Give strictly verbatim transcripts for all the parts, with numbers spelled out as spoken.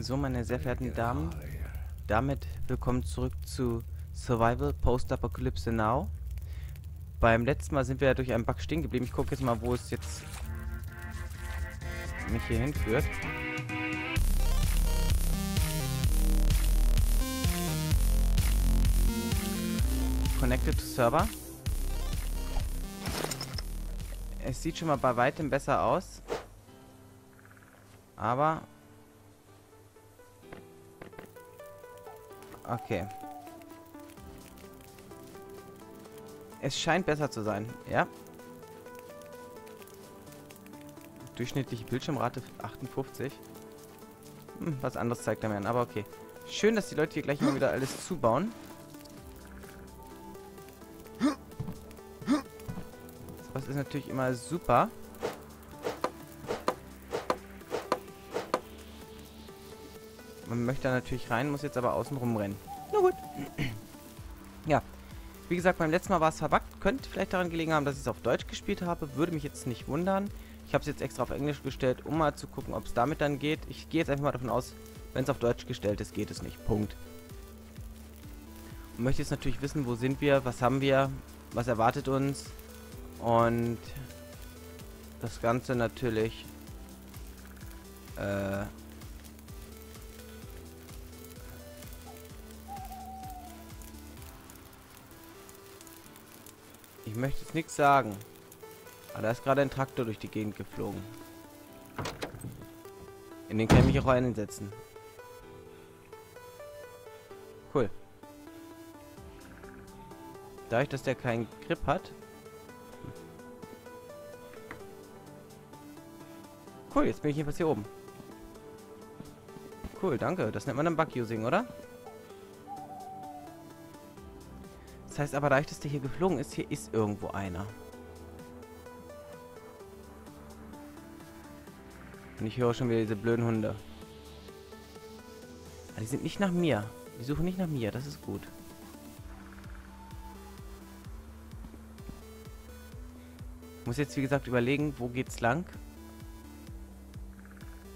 So, meine sehr verehrten Damen, damit willkommen zurück zu Survival Postapocalypse Now. Beim letzten Mal sind wir ja durch einen Bug stehen geblieben. Ich gucke jetzt mal, wo es jetzt mich hier hinführt. Connected to Server. Es sieht schon mal bei weitem besser aus. Aber... Okay. Es scheint besser zu sein, ja. Durchschnittliche Bildschirmrate achtundfünfzig. Hm, was anderes zeigt er mir an, aber okay. Schön, dass die Leute hier gleich mal wieder alles zubauen. Das ist natürlich immer super. Man möchte da natürlich rein, muss jetzt aber außen rumrennen. Na gut. Ja. Wie gesagt, beim letzten Mal war es verbuggt. Könnte vielleicht daran gelegen haben, dass ich es auf Deutsch gespielt habe. Würde mich jetzt nicht wundern. Ich habe es jetzt extra auf Englisch gestellt, um mal zu gucken, ob es damit dann geht. Ich gehe jetzt einfach mal davon aus, wenn es auf Deutsch gestellt ist, geht es nicht. Punkt. Und möchte jetzt natürlich wissen, wo sind wir, was haben wir, was erwartet uns. Und das Ganze natürlich... Äh... Ich möchte jetzt nichts sagen. Aber da ist gerade ein Traktor durch die Gegend geflogen. In den kann ich mich auch einsetzen. Cool. Dadurch, dass der keinen Grip hat. Cool, jetzt bin ich jedenfalls hier oben. Cool, danke. Das nennt man dann Bug-Using, oder? Das heißt aber, dadurch, dass der hier geflogen ist, hier ist irgendwo einer. Und ich höre schon wieder diese blöden Hunde. Aber die sind nicht nach mir. Die suchen nicht nach mir, das ist gut. Ich muss jetzt, wie gesagt, überlegen, wo geht's lang.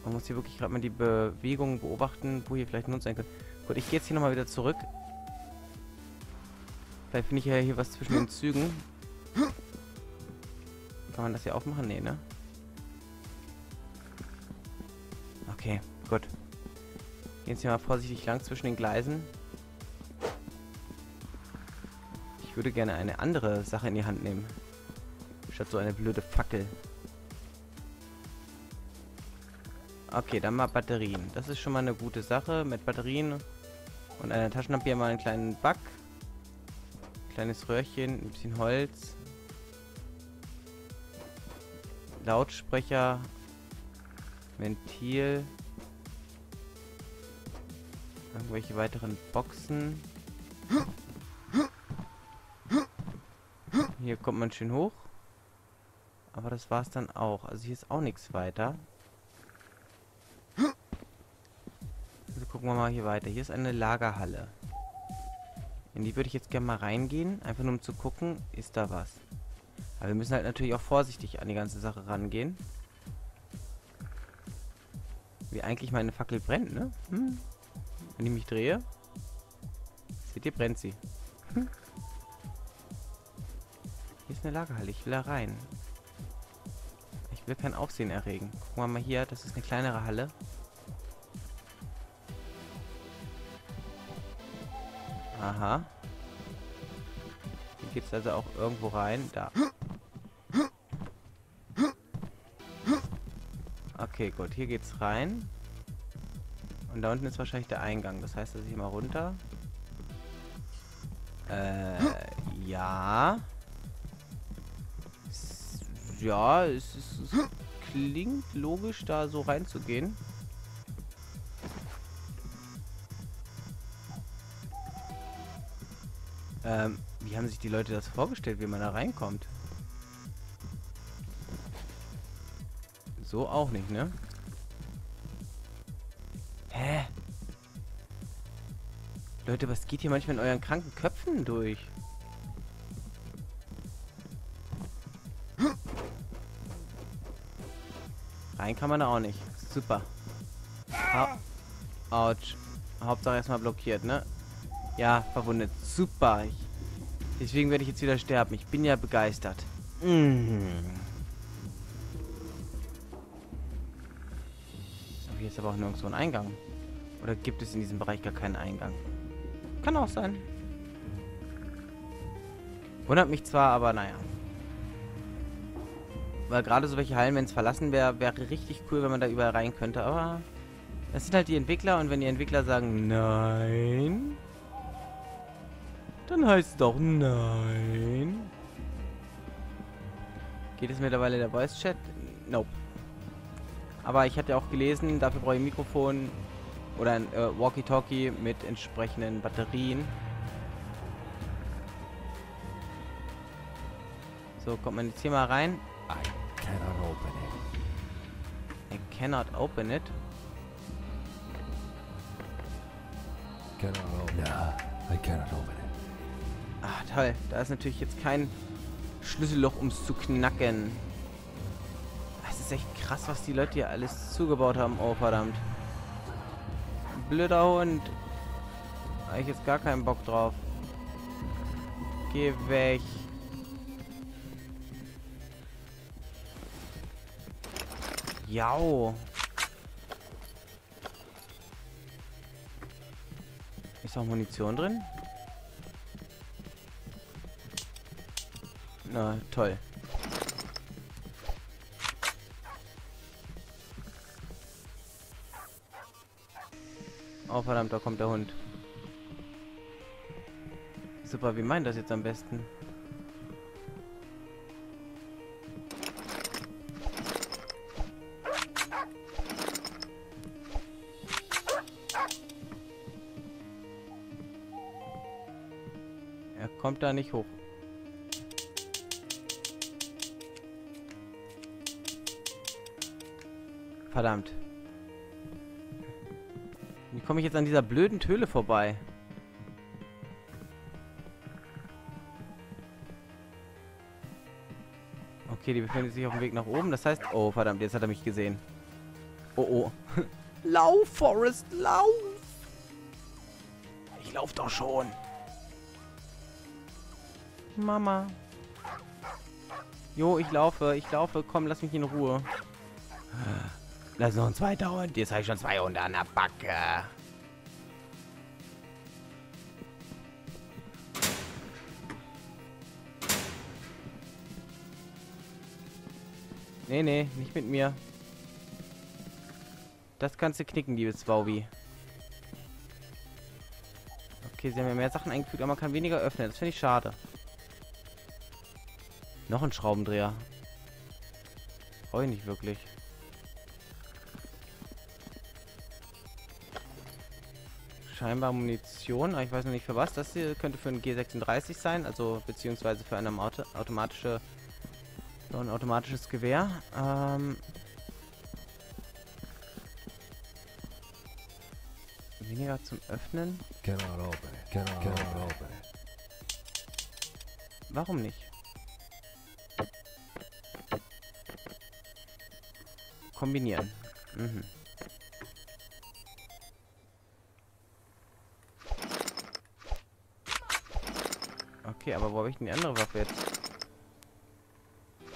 Man muss hier wirklich gerade mal die Bewegungen beobachten, wo hier vielleicht ein Hund sein könnte. Gut, ich gehe jetzt hier nochmal wieder zurück. Vielleicht finde ich ja hier was zwischen den Zügen. Kann man das hier aufmachen? Nee, ne? Okay, gut. Gehen jetzt hier mal vorsichtig lang zwischen den Gleisen. Ich würde gerne eine andere Sache in die Hand nehmen. Statt so eine blöde Fackel. Okay, dann mal Batterien. Das ist schon mal eine gute Sache. Mit Batterien und einer Taschenlampe hier mal einen kleinen Bug. Kleines Röhrchen, ein bisschen Holz. Lautsprecher. Ventil. Irgendwelche weiteren Boxen. Hier kommt man schön hoch. Aber das war's dann auch. Also hier ist auch nichts weiter. Also gucken wir mal hier weiter. Hier ist eine Lagerhalle. In die würde ich jetzt gerne mal reingehen, einfach nur um zu gucken, ist da was. Aber wir müssen halt natürlich auch vorsichtig an die ganze Sache rangehen. Wie eigentlich meine Fackel brennt, ne? Hm? Wenn ich mich drehe, seht ihr, brennt sie. Hm? Hier ist eine Lagerhalle, ich will da rein. Ich will kein Aufsehen erregen. Gucken wir mal hier, das ist eine kleinere Halle. Aha. Hier geht es also auch irgendwo rein. Da. Okay, gut. Hier geht's rein. Und da unten ist wahrscheinlich der Eingang. Das heißt, dass ich hier mal runter. Äh, ja. Ja, es, es, es klingt logisch, da so reinzugehen. Ähm, wie haben sich die Leute das vorgestellt, wie man da reinkommt? So auch nicht, ne? Hä? Leute, was geht hier manchmal in euren kranken Köpfen durch? Rein kann man da auch nicht. Super. Ha Autsch. Hauptsache erstmal blockiert, ne? Ja, verwundet. Super. Ich, deswegen werde ich jetzt wieder sterben. Ich bin ja begeistert. Mm. Aber hier ist aber auch nirgendwo ein Eingang. Oder gibt es in diesem Bereich gar keinen Eingang? Kann auch sein. Wundert mich zwar, aber naja. Weil gerade so welche Hallen, wenn es verlassen wäre, wäre richtig cool, wenn man da überall rein könnte. Aber das sind halt die Entwickler. Und wenn die Entwickler sagen, nein, dann heißt es doch nein. Geht es mittlerweile der Voice Chat? Nope. Aber ich hatte auch gelesen, dafür brauche ich ein Mikrofon oder ein äh, Walkie-Talkie mit entsprechenden Batterien. So, kommt man jetzt hier mal rein. I cannot open it. I cannot open it. Cannot open it. No, I cannot open it. Ach toll, da ist natürlich jetzt kein Schlüsselloch, um es zu knacken. Es ist echt krass, was die Leute hier alles zugebaut haben. Oh verdammt. Blöder Hund. Habe ich jetzt gar keinen Bock drauf. Geh weg. Jau. Ist auch Munition drin? Na, toll. Oh, verdammt, da kommt der Hund. Super, wie meint das jetzt am besten? Kommt da nicht hoch. Verdammt. Wie komme ich jetzt an dieser blöden Höhle vorbei? Okay, die befindet sich auf dem Weg nach oben. Das heißt... Oh, verdammt, jetzt hat er mich gesehen. Oh, oh. Lauf, Forrest, lauf! Ich lauf doch schon. Mama. Jo, ich laufe, ich laufe. Komm, lass mich in Ruhe. Lass noch ein zweiter Hund. Jetzt habe ich schon zwei Hunde an der Backe. Nee, nee, nicht mit mir. Das kannst du knicken, liebes Waubi. Okay, sie haben ja mehr Sachen eingefügt, aber man kann weniger öffnen. Das finde ich schade. Noch ein Schraubendreher. Brauche ich nicht wirklich. Scheinbar Munition, aber ich weiß noch nicht für was. Das hier könnte für ein G sechsunddreißig sein, also beziehungsweise für eine Auto automatische, so ein automatisches Gewehr. Ähm, weniger zum Öffnen. Warum nicht? Kombinieren. Mhm. Okay, aber wo habe ich denn die andere Waffe jetzt?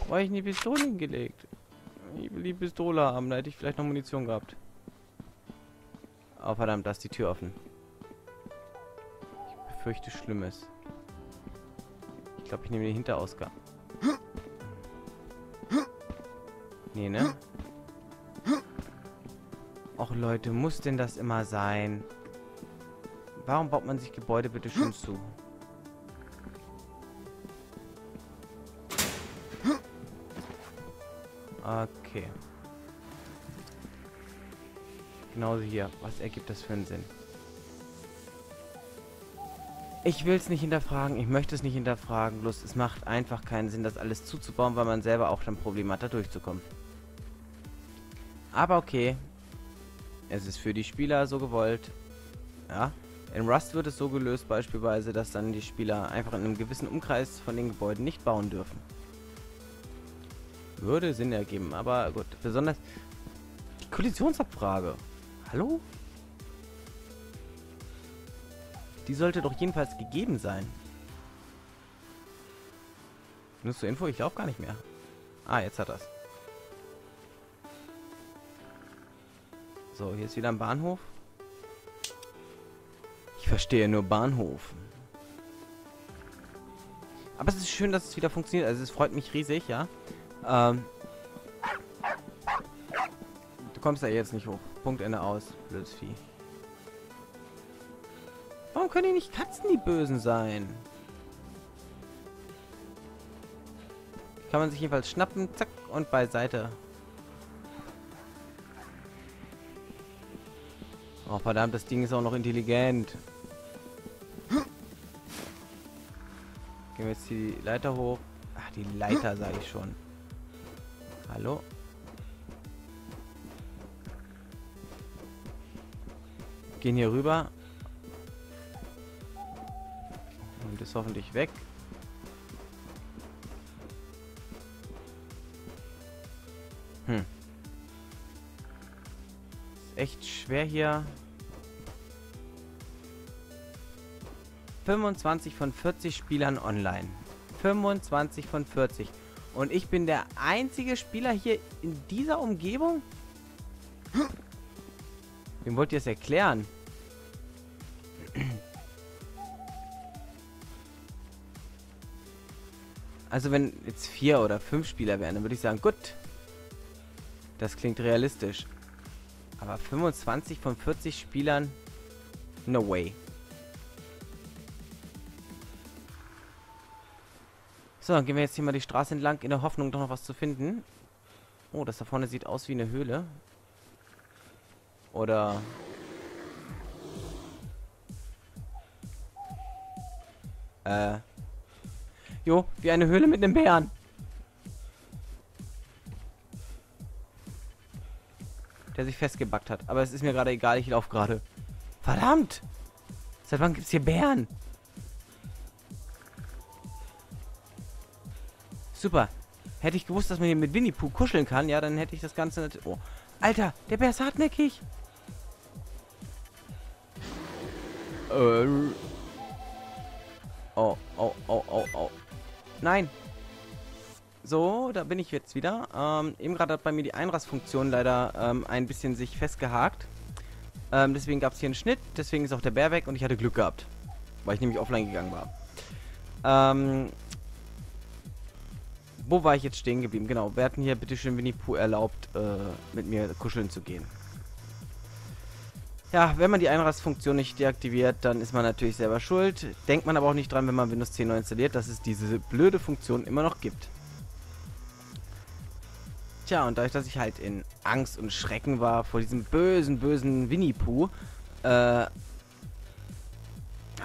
Wo habe ich denn die Pistole hingelegt? Ich will die Pistole haben, da hätte ich vielleicht noch Munition gehabt. Oh verdammt, da ist die Tür offen. Ich befürchte Schlimmes. Ich glaube, ich nehme den Hinterausgang. Nee, ne? Och Leute, muss denn das immer sein? Warum baut man sich Gebäude bitte schon zu? Okay. Genauso hier. Was ergibt das für einen Sinn? Ich will es nicht hinterfragen. Ich möchte es nicht hinterfragen. Bloß es macht einfach keinen Sinn, das alles zuzubauen, weil man selber auch dann Probleme hat, da durchzukommen. Aber okay. Es ist für die Spieler so gewollt. Ja. In Rust wird es so gelöst, beispielsweise, dass dann die Spieler einfach in einem gewissen Umkreis von den Gebäuden nicht bauen dürfen. Würde Sinn ergeben, aber gut. Besonders die Kollisionsabfrage. Hallo? Die sollte doch jedenfalls gegeben sein. Nur zur Info, ich laufe gar nicht mehr. Ah, jetzt hat das. So, hier ist wieder ein Bahnhof. Ich verstehe nur Bahnhof. Aber es ist schön, dass es wieder funktioniert. Also es freut mich riesig, ja. Ähm, du kommst da jetzt nicht hoch. Punkt, Ende, aus. Blödes Vieh. Warum können die nicht Katzen die Bösen sein? Kann man sich jedenfalls schnappen, zack, und beiseite. Oh, verdammt, das Ding ist auch noch intelligent. Gehen wir jetzt die Leiter hoch. Ach, die Leiter, sage ich schon. Hallo? Gehen hier rüber. Und ist hoffentlich weg. Hm. Ist echt schwer hier. fünfundzwanzig von vierzig Spielern online. fünfundzwanzig von vierzig. Und ich bin der einzige Spieler hier in dieser Umgebung? Wem wollt ihr es erklären? Also wenn jetzt vier oder fünf Spieler wären, dann würde ich sagen, gut. Das klingt realistisch. Aber fünfundzwanzig von vierzig Spielern? No way. So, dann gehen wir jetzt hier mal die Straße entlang, in der Hoffnung, doch noch was zu finden. Oh, das da vorne sieht aus wie eine Höhle. Oder... Äh... Jo, wie eine Höhle mit einem Bären. Der sich festgebackt hat. Aber es ist mir gerade egal, ich laufe gerade. Verdammt! Seit wann gibt's hier Bären? Super. Hätte ich gewusst, dass man hier mit Winnie-Pooh kuscheln kann, ja, dann hätte ich das Ganze nicht... Oh. Alter, der Bär ist hartnäckig. Ähm. Oh, oh, oh, oh, oh. Nein. So, da bin ich jetzt wieder. Ähm, eben gerade hat bei mir die Einrassfunktion leider ähm, ein bisschen sich festgehakt. Ähm, deswegen gab es hier einen Schnitt, deswegen ist auch der Bär weg und ich hatte Glück gehabt. Weil ich nämlich offline gegangen war. Ähm... Wo war ich jetzt stehen geblieben? Genau, wir hatten hier bitteschön Winnie-Pooh erlaubt, äh, mit mir kuscheln zu gehen. Ja, wenn man die Einrassfunktion nicht deaktiviert, dann ist man natürlich selber schuld. Denkt man aber auch nicht dran, wenn man Windows zehn neu installiert, dass es diese blöde Funktion immer noch gibt. Tja, und dadurch, dass ich halt in Angst und Schrecken war vor diesem bösen, bösen Winnie-Pooh, äh... habe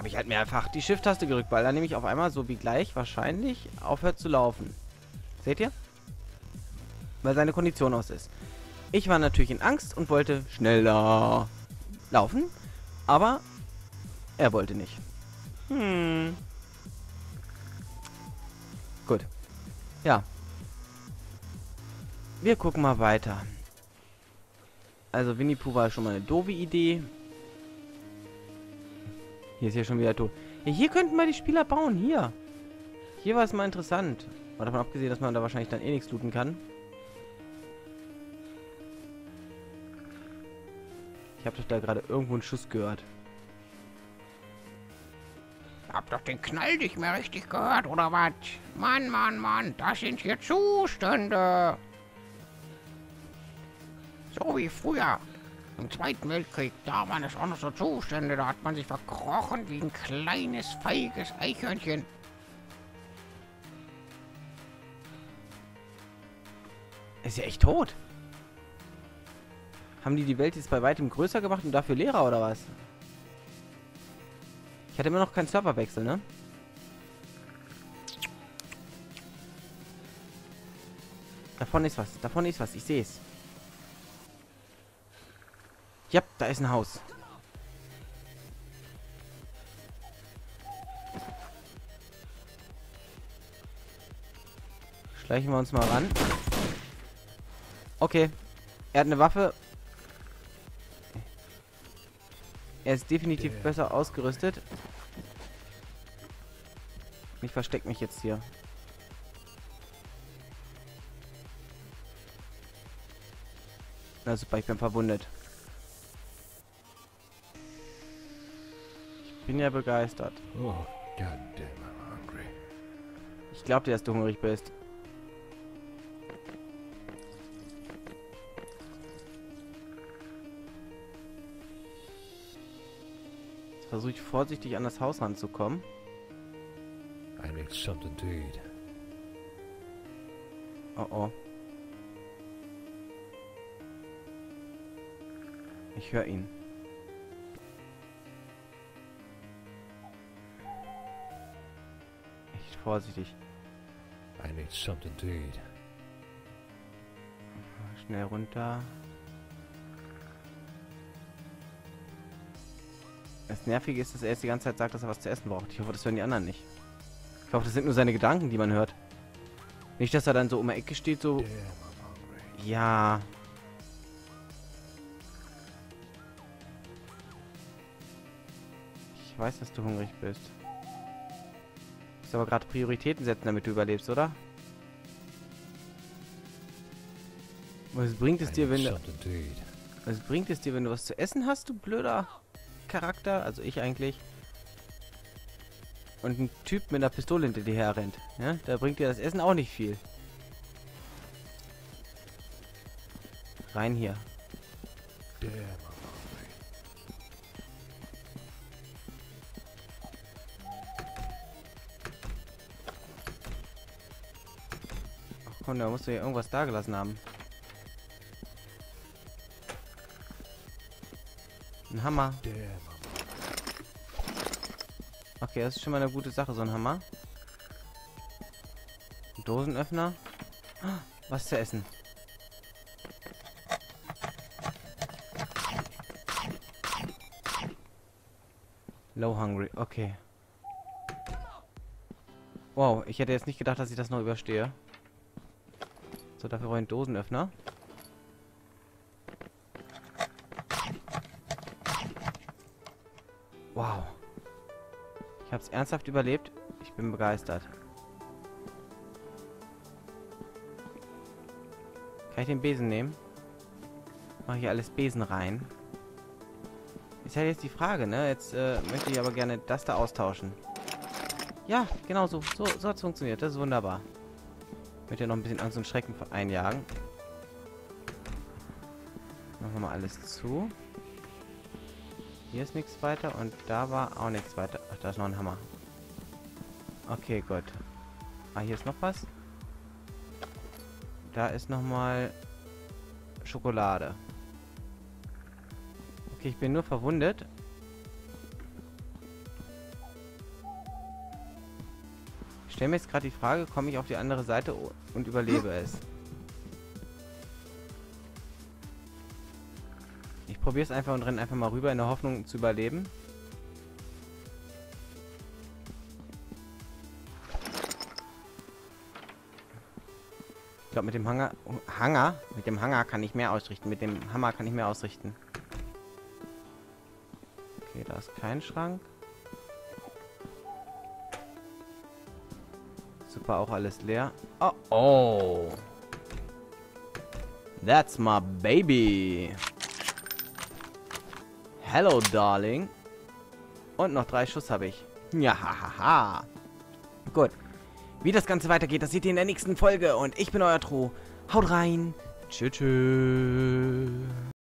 ich halt mehrfach die Shift-Taste gerückt, weil dann nämlich auf einmal, so wie gleich wahrscheinlich, aufhört zu laufen. Seht ihr? Weil seine Kondition aus ist. Ich war natürlich in Angst und wollte schneller laufen, aber er wollte nicht. Hm. Gut. Ja. Wir gucken mal weiter. Also Winnie-Pooh war schon mal eine doofe Idee. Hier ist ja schon wieder tot. Ja, hier könnten wir die Spieler bauen, hier. Hier war es mal interessant. Mal davon abgesehen, dass man da wahrscheinlich dann eh nichts looten kann. Ich habe doch da gerade irgendwo einen Schuss gehört. Ich hab doch den Knall nicht mehr richtig gehört, oder was? Mann, Mann, Mann, das sind hier Zustände. So wie früher. Im Zweiten Weltkrieg, da waren es auch noch so Zustände. Da hat man sich verkrochen wie ein kleines, feiges Eichhörnchen. Ist ja echt tot. Haben die die Welt jetzt bei weitem größer gemacht und dafür leerer, oder was? Ich hatte immer noch keinen Serverwechsel, ne? Davon ist was, davon ist was, ich sehe es. Ja, da ist ein Haus. Schleichen wir uns mal ran. Okay, er hat eine Waffe. Er ist definitiv yeah. besser ausgerüstet. Ich verstecke mich jetzt hier. Na super, ich bin verwundet. Ich bin ja begeistert. Oh, goddamn, I'm hungry. Ich glaube dir, dass du hungrig bist. Jetzt versuche ich vorsichtig an das Haus ranzukommen. I need something to eat. Oh oh. Ich höre ihn. Echt vorsichtig. I need something to eat. Schnell runter. Das Nervige ist, dass er jetzt die ganze Zeit sagt, dass er was zu essen braucht. Ich hoffe, das hören die anderen nicht. Ich hoffe, das sind nur seine Gedanken, die man hört. Nicht, dass er dann so um die Ecke steht, so... Ja... Ich weiß, dass du hungrig bist. Du musst aber gerade Prioritäten setzen, damit du überlebst, oder? Was bringt es dir, wenn du... Was bringt es dir, wenn du was zu essen hast, du blöder Charakter? Also ich eigentlich... Und ein Typ mit einer Pistole hinter dir herrennt. Ja? Da bringt dir das Essen auch nicht viel. Rein hier. Ach komm, da musst du ja irgendwas da gelassen haben. Ein Hammer. Okay, das ist schon mal eine gute Sache, so ein Hammer. Ein Dosenöffner. Was zu essen. Low hungry, okay. Wow, ich hätte jetzt nicht gedacht, dass ich das noch überstehe. So, dafür brauche ich einen Dosenöffner. Wow. Ich hab's ernsthaft überlebt. Ich bin begeistert. Kann ich den Besen nehmen? Mache ich alles Besen rein. Ist halt jetzt die Frage, ne? Jetzt äh, möchte ich aber gerne das da austauschen. Ja, genau so. So, so hat's funktioniert. Das ist wunderbar. Ich möchte ja noch ein bisschen Angst und Schrecken einjagen. Machen wir mal alles zu. Hier ist nichts weiter und da war auch nichts weiter. Ach, da ist noch ein Hammer. Okay, gut. Ah, hier ist noch was. Da ist nochmal Schokolade. Okay, ich bin nur verwundet. Ich stelle mir jetzt gerade die Frage, komme ich auf die andere Seite und überlebe es? Probier es einfach und renn einfach mal rüber in der Hoffnung zu überleben. Ich glaube mit dem Hanger, Hanger, mit dem Hanger kann ich mehr ausrichten, mit dem Hammer kann ich mehr ausrichten. Okay, da ist kein Schrank. Super, auch alles leer. Oh, oh. That's my baby. Hello, darling. Und noch drei Schuss habe ich. Ja, hahaha. Ha, ha. Gut. Wie das Ganze weitergeht, das seht ihr in der nächsten Folge. Und ich bin euer Tro. Haut rein. Tschüss.